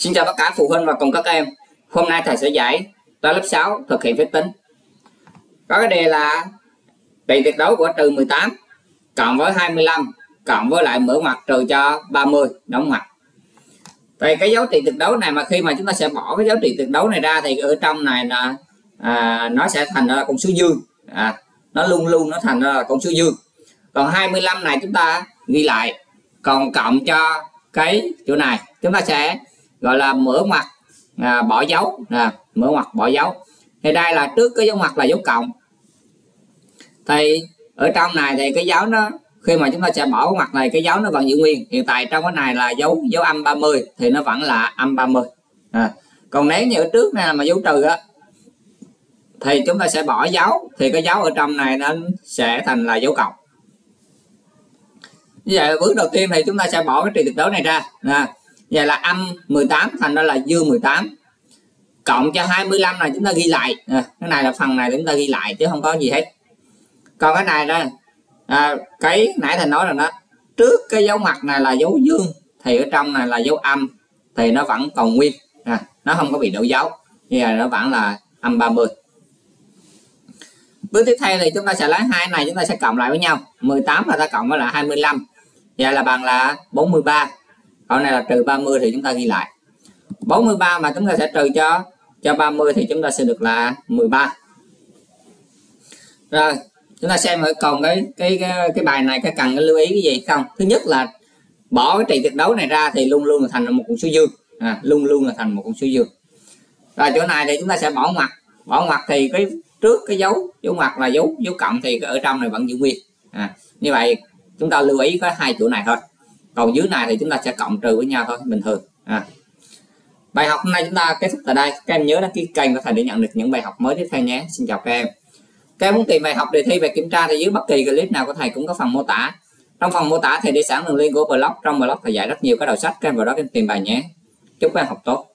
Xin chào tất cả phụ huynh và cùng các em. Hôm nay thầy sẽ dạy toán lớp 6 thực hiện phép tính. Có cái đề là tỷ tuyệt đối của trừ 18 cộng với 25 cộng với lại mở ngoặc trừ cho 30 đóng ngoặc. Thì cái giá trị tuyệt đối này mà khi mà chúng ta sẽ bỏ cái giá trị tuyệt đối này ra thì ở trong này là nó sẽ thành ra là con số dương. Nó luôn nó thành ra là con số dương. Còn 25 này chúng ta ghi lại, còn cộng cho cái chỗ này chúng ta sẽ gọi là mở ngoặc bỏ dấu, mở ngoặc bỏ dấu. Thì đây là trước cái dấu ngoặc là dấu cộng. Thì ở trong này thì cái dấu nó khi mà chúng ta sẽ bỏ ngoặc này cái dấu nó vẫn giữ nguyên. Hiện tại trong cái này là dấu âm 30 thì nó vẫn là âm 30. Còn nếu như ở trước này mà dấu trừ á thì chúng ta sẽ bỏ dấu thì cái dấu ở trong này nó sẽ thành là dấu cộng. Như vậy bước đầu tiên thì chúng ta sẽ bỏ cái trị tuyệt đối này ra. Vậy là âm 18 thành ra là dương 18 cộng cho 25 này chúng ta ghi lại, cái này là phần này chúng ta ghi lại chứ không có gì hết. Còn cái này đó, cái nãy thầy nói là nó trước cái dấu ngoặc này là dấu dương thì ở trong này là dấu âm thì nó vẫn còn nguyên, nó không có bị đổi dấu, như vậy nó vẫn là âm 30. Bước tiếp theo thì chúng ta sẽ lấy hai này chúng ta sẽ cộng lại với nhau, 18 là ta cộng với lại 25 vậy là bằng là 43. Còn này là trừ 30 thì chúng ta ghi lại. 43 mà chúng ta sẽ trừ cho 30 thì chúng ta sẽ được là 13. Rồi, chúng ta xem còn cái bài này các cần lưu ý cái gì không? Thứ nhất là bỏ cái trị tuyệt đối này ra thì luôn là thành một con số dương, luôn là thành một con số dương. Rồi chỗ này thì chúng ta sẽ bỏ ngoặc. Bỏ ngoặc thì cái trước cái dấu ngoặc là dấu cộng thì ở trong này vẫn giữ nguyên. Như vậy chúng ta lưu ý có hai chỗ này thôi. Còn dưới này thì chúng ta sẽ cộng trừ với nhau thôi, bình thường. Bài học hôm nay chúng ta kết thúc tại đây. Các em nhớ đăng ký kênh của thầy để nhận được những bài học mới tiếp theo nhé. Xin chào các em. Các em muốn tìm bài học, đề thi, bài kiểm tra thì dưới bất kỳ clip nào của thầy cũng có phần mô tả. Trong phần mô tả thầy để sẵn đường link của blog. Trong blog thầy dạy rất nhiều các đầu sách, các em vào đó tìm bài nhé. Chúc các em học tốt.